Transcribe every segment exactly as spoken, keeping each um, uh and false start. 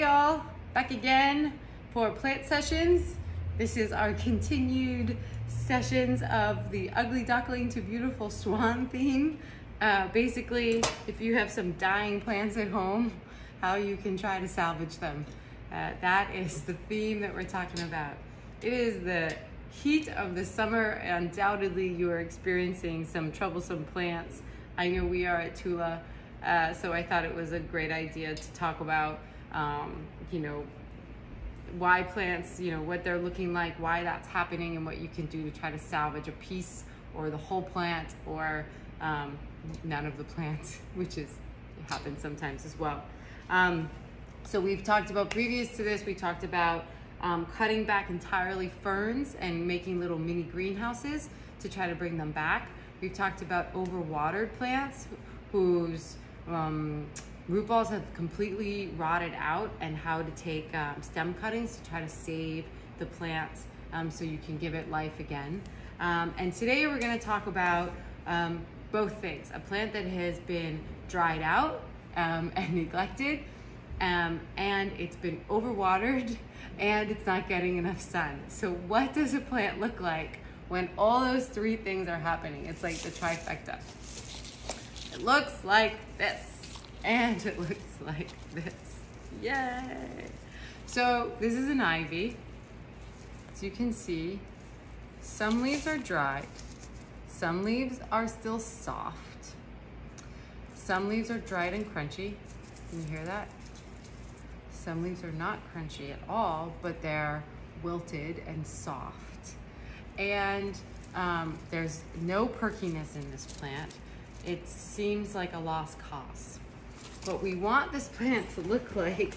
Hey y'all, back again for plant sessions. This is our continued sessions of the ugly duckling to beautiful swan theme. Uh, basically, if you have some dying plants at home, how you can try to salvage them. Uh, that is the theme that we're talking about. It is the heat of the summer. Undoubtedly, you are experiencing some troublesome plants. I know we are at Tula, uh, so I thought it was a great idea to talk about Um, you know, why plants, you know, what they're looking like, why that's happening, and what you can do to try to salvage a piece or the whole plant or um, none of the plant, which is happens sometimes as well. Um, so we've talked about, previous to this, we talked about um, cutting back entirely ferns and making little mini greenhouses to try to bring them back. We've talked about overwatered plants whose um, root balls have completely rotted out, and how to take um, stem cuttings to try to save the plant um, so you can give it life again. Um, and today we're going to talk about um, both things: a plant that has been dried out um, and neglected, um, and it's been overwatered, and it's not getting enough sun. So what does a plant look like when all those three things are happening? It's like the trifecta. It looks like this. And it looks like this. Yay! So this is an ivy. As you can see, some leaves are dry, some leaves are still soft, some leaves are dried and crunchy. Can you hear that? Some leaves are not crunchy at all, but they're wilted and soft. And um, there's no perkiness in this plant. It seems like a lost cause. What we want this plant to look like,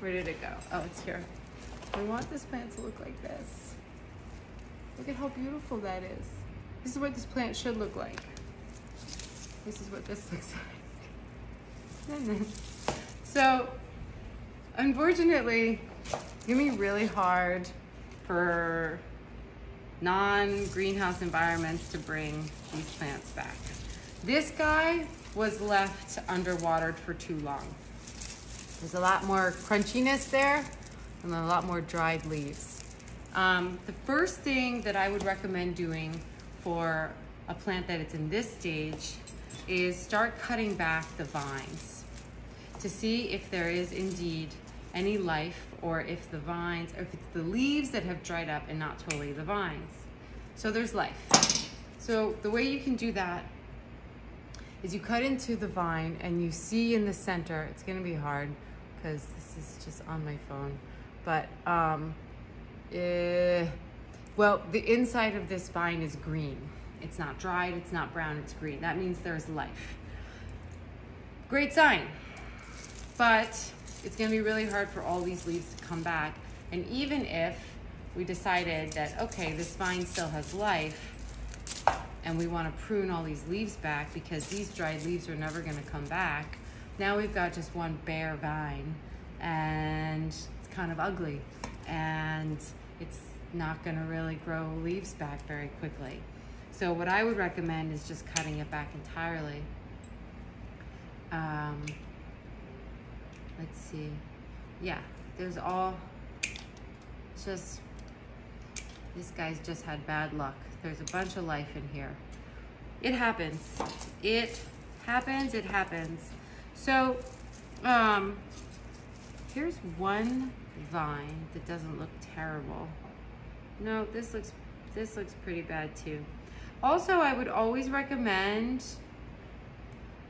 where did it go? Oh, it's here. We want this plant to look like this. Look at how beautiful that is. This is what this plant should look like. This is what this looks like. So, unfortunately, it's gonna be really hard for non-greenhouse environments to bring these plants back. This guy was left underwatered for too long. There's a lot more crunchiness there and a lot more dried leaves. Um, the first thing that I would recommend doing for a plant that it's in this stage is start cutting back the vines to see if there is indeed any life, or if the vines, or if it's the leaves that have dried up and not totally the vines. So there's life. So the way you can do that is you cut into the vine and you see in the center, it's gonna be hard because this is just on my phone, but um, eh, well, the inside of this vine is green. It's not dried, it's not brown, it's green. That means there's life. Great sign, but it's gonna be really hard for all these leaves to come back. And even if we decided that, okay, this vine still has life, and we want to prune all these leaves back because these dried leaves are never going to come back. Now we've got just one bare vine, and it's kind of ugly, and it's not going to really grow leaves back very quickly. So what I would recommend is just cutting it back entirely. Um, let's see. Yeah, there's all just, this guy's just had bad luck. There's a bunch of life in here. It happens. It happens. It happens. So um, here's one vine that doesn't look terrible. No, this looks this looks pretty bad too. Also, I would always recommend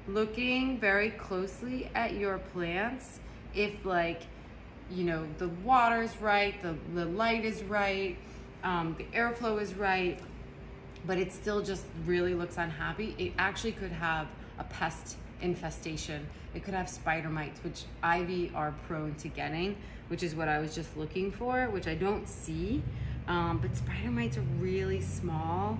looking very closely at your plants. If, like, you know, the water's right, the, the light is right, Um, the airflow is right, but it still just really looks unhappy, it actually could have a pest infestation. It could have spider mites, which ivy are prone to getting, which is what I was just looking for, which I don't see. Um, but spider mites are really small,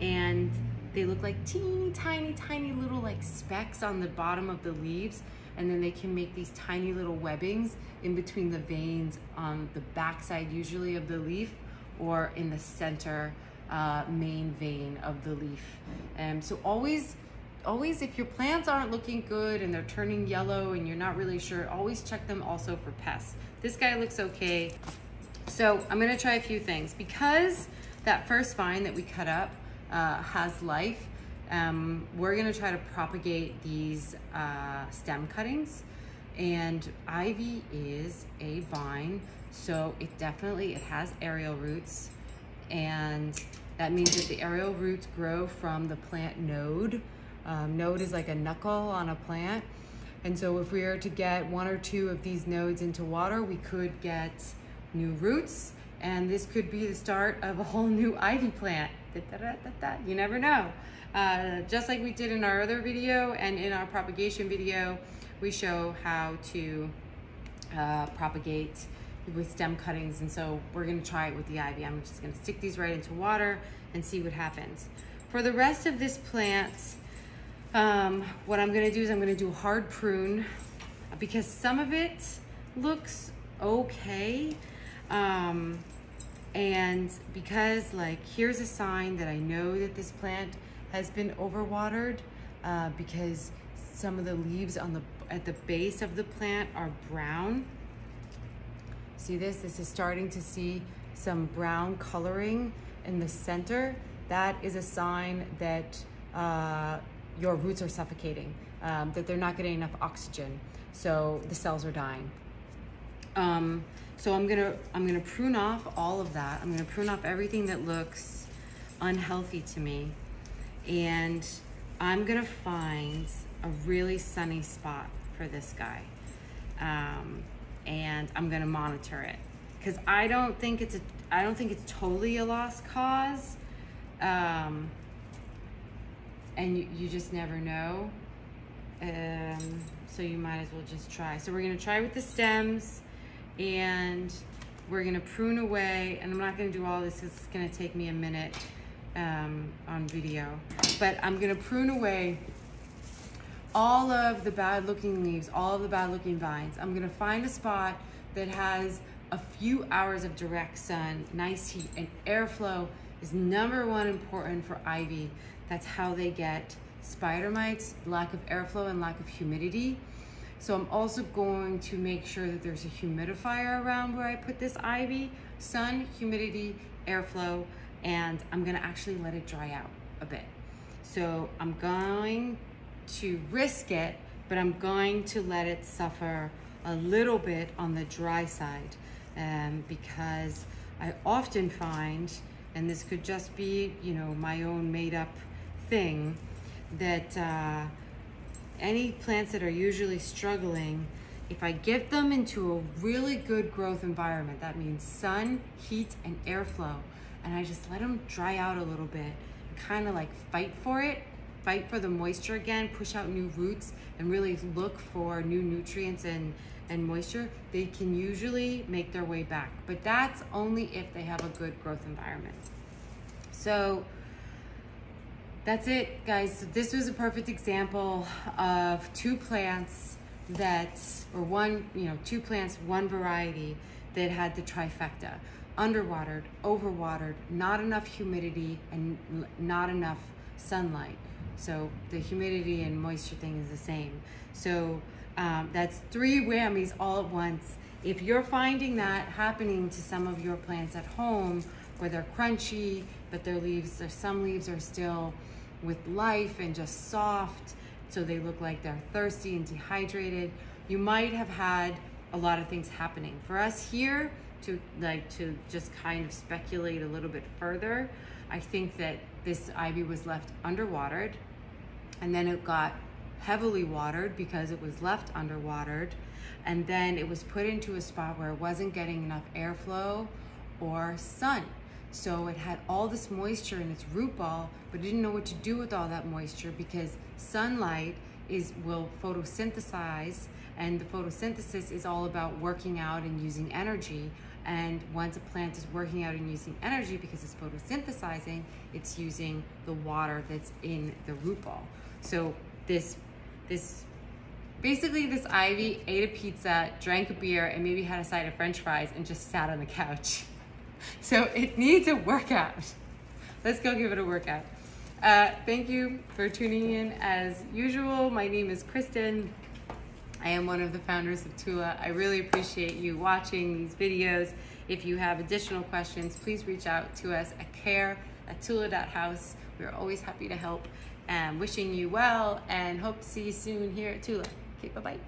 and they look like teeny tiny, tiny little like specks on the bottom of the leaves. And then they can make these tiny little webbings in between the veins on the backside usually of the leaf, or in the center uh, main vein of the leaf. Um, so always always, if your plants aren't looking good and they're turning yellow and you're not really sure, always check them also for pests. This guy looks okay. So I'm gonna try a few things. Because that first vine that we cut up uh, has life, um, we're gonna try to propagate these uh, stem cuttings. And ivy is a vine, so it definitely, it has aerial roots. And that means that the aerial roots grow from the plant node. Um, node is like a knuckle on a plant. And so if we are to get one or two of these nodes into water, we could get new roots, and this could be the start of a whole new ivy plant. You never know. Uh, just like we did in our other video and in our propagation video, we show how to uh, propagate with stem cuttings, and so we're gonna try it with the ivy. I'm just gonna stick these right into water and see what happens. For the rest of this plant, um, what I'm gonna do is I'm gonna do a hard prune because some of it looks okay. Um, and because like, here's a sign that I know that this plant has been overwatered uh, because some of the leaves on the at the base of the plant are brown. See this? This is starting to see some brown coloring in the center. That is a sign that uh, your roots are suffocating, um, that they're not getting enough oxygen, so the cells are dying. Um, so I'm gonna I'm gonna prune off all of that. I'm gonna prune off everything that looks unhealthy to me, and I'm gonna find a really sunny spot for this guy. Um, and I'm gonna monitor it. Cause I don't think it's a, I don't think it's totally a lost cause. Um, and you, you just never know. Um, so you might as well just try. So we're gonna try with the stems, and we're gonna prune away. And I'm not gonna do all this because it's gonna take me a minute um, on video. But I'm gonna prune away all of the bad looking leaves, all of the bad looking vines. I'm gonna find a spot that has a few hours of direct sun, nice heat, and airflow is number one important for ivy. That's how they get spider mites, lack of airflow and lack of humidity. So I'm also going to make sure that there's a humidifier around where I put this ivy, sun, humidity, airflow, and I'm gonna actually let it dry out a bit. So I'm going to risk it, but I'm going to let it suffer a little bit on the dry side, um, because I often find, and this could just be, you know, my own made up thing, that uh, any plants that are usually struggling, if I get them into a really good growth environment, that means sun, heat, and airflow, and I just let them dry out a little bit, kind of like fight for it, fight for the moisture again, push out new roots, and really look for new nutrients and, and moisture, they can usually make their way back. But that's only if they have a good growth environment. So that's it, guys. So this was a perfect example of two plants that, or one, you know, two plants, one variety that had the trifecta. Underwatered, overwatered, not enough humidity, and not enough sunlight. So the humidity and moisture thing is the same. So um, that's three whammies all at once. If you're finding that happening to some of your plants at home, where they're crunchy, but their leaves, or some leaves are still with life and just soft, so they look like they're thirsty and dehydrated, you might have had a lot of things happening. For us here, to like to just kind of speculate a little bit further, I think that this ivy was left underwatered, and then it got heavily watered because it was left underwatered, and then it was put into a spot where it wasn't getting enough airflow or sun. So it had all this moisture in its root ball, but it didn't know what to do with all that moisture, because sunlight is will photosynthesize, and the photosynthesis is all about working out and using energy. And once a plant is working out and using energy, because it's photosynthesizing, it's using the water that's in the root ball. So this, this, basically this ivy ate a pizza, drank a beer, and maybe had a side of French fries and just sat on the couch. So it needs a workout. Let's go give it a workout. Uh, thank you for tuning in as usual. My name is Kristen. I am one of the founders of Tula. I really appreciate you watching these videos. If you have additional questions, please reach out to us at care at tula dot house. We're always happy to help. Um, wishing you well and hope to see you soon here at Tula. Okay, bye-bye.